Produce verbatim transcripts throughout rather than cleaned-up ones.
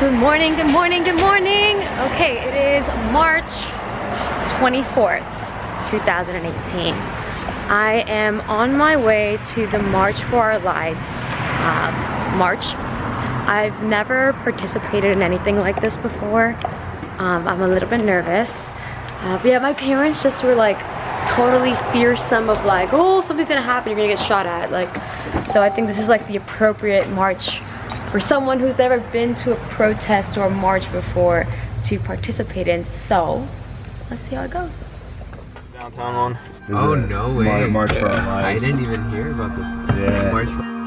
Good morning, good morning, good morning. Okay, it is March twenty-fourth, two thousand eighteen. I am on my way to the March for Our Lives uh, March. I've never participated in anything like this before. Um, I'm a little bit nervous. Uh, but yeah, my parents just were like totally fearsome of like, oh, something's gonna happen, you're gonna get shot at. Like, so I think this is like the appropriate march for someone who's never been to a protest or a march before to participate in. So let's see how it goes. Downtown one. There's oh no way! March for Our Lives. I didn't even hear about this. Yeah. March for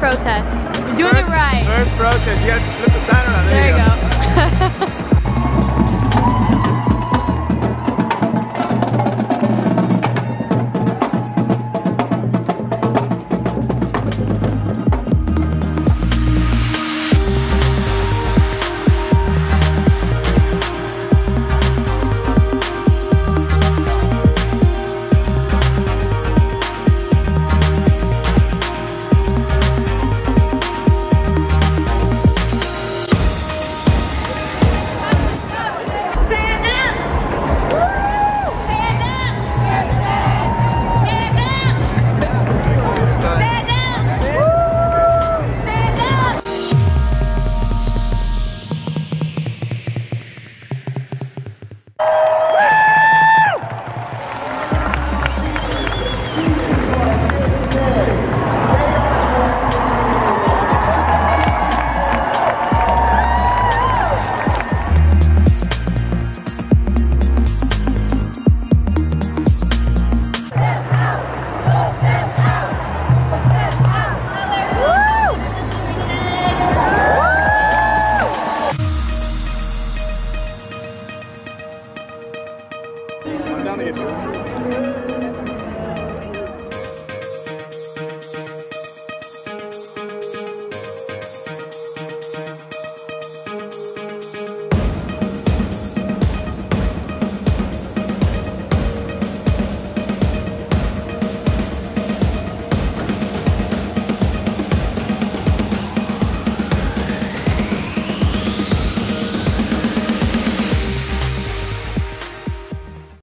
protest. You're doing first, it right. First protest. You got to flip the sign around. There, there you go. go. Down to get you.